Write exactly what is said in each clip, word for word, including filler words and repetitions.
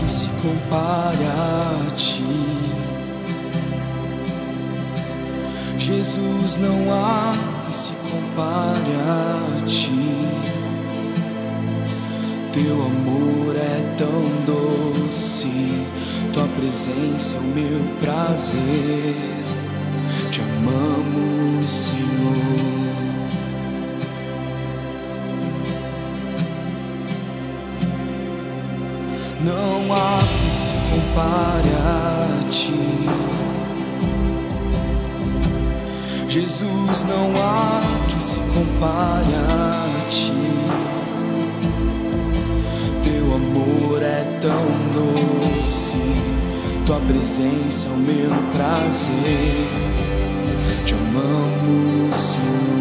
que se compare a ti. Jesus, não há que se compare a ti. Teu amor é tão doce, tua presença é o meu prazer. Te amamos, Senhor. Não há que se compare a ti. Jesus, não há que se compare a ti. Teu amor é tão doce, tua presença é o meu prazer. Te amamos, Senhor. Santo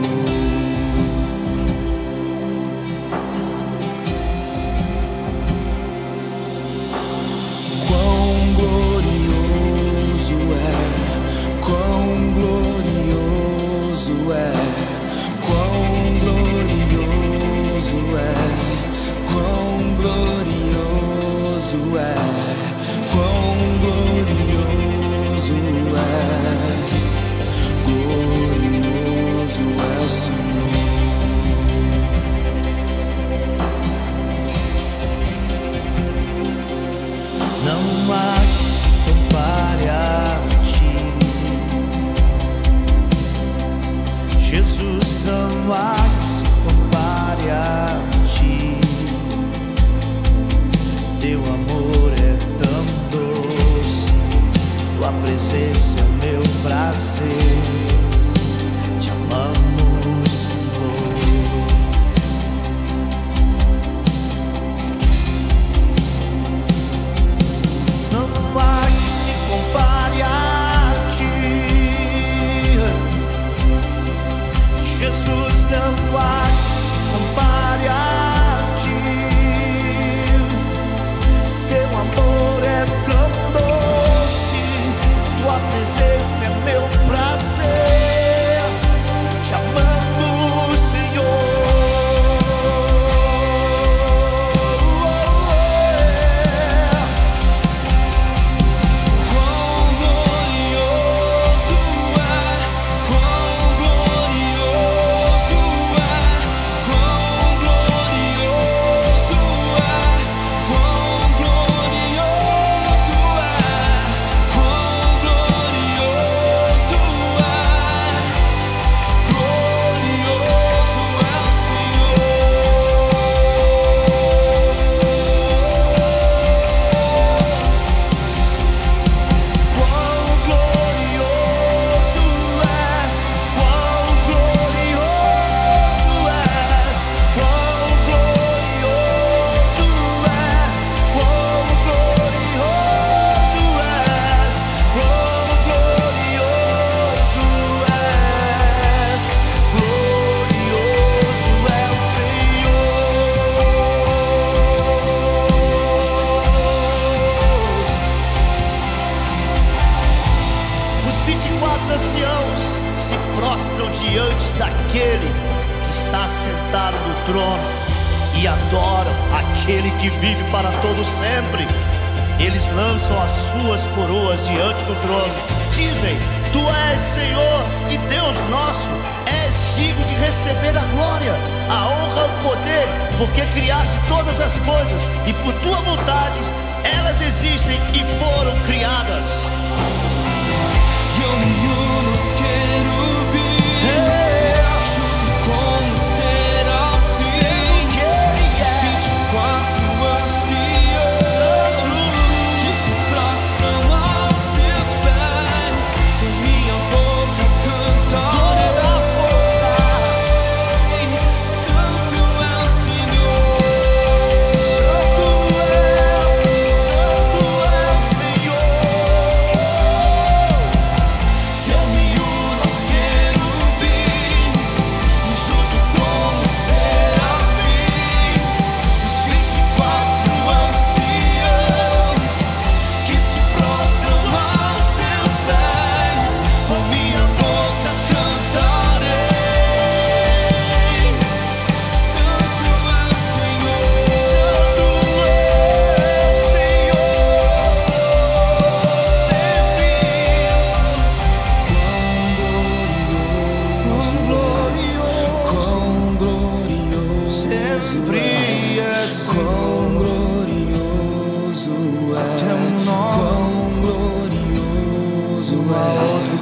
glorioso é,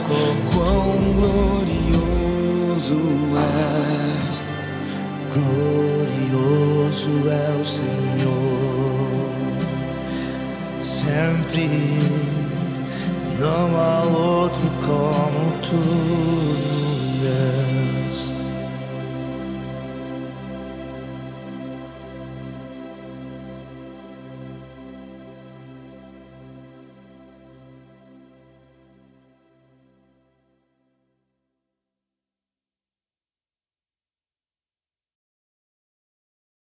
quão glorioso é, glorioso é o Senhor, sempre, não há outro como tu.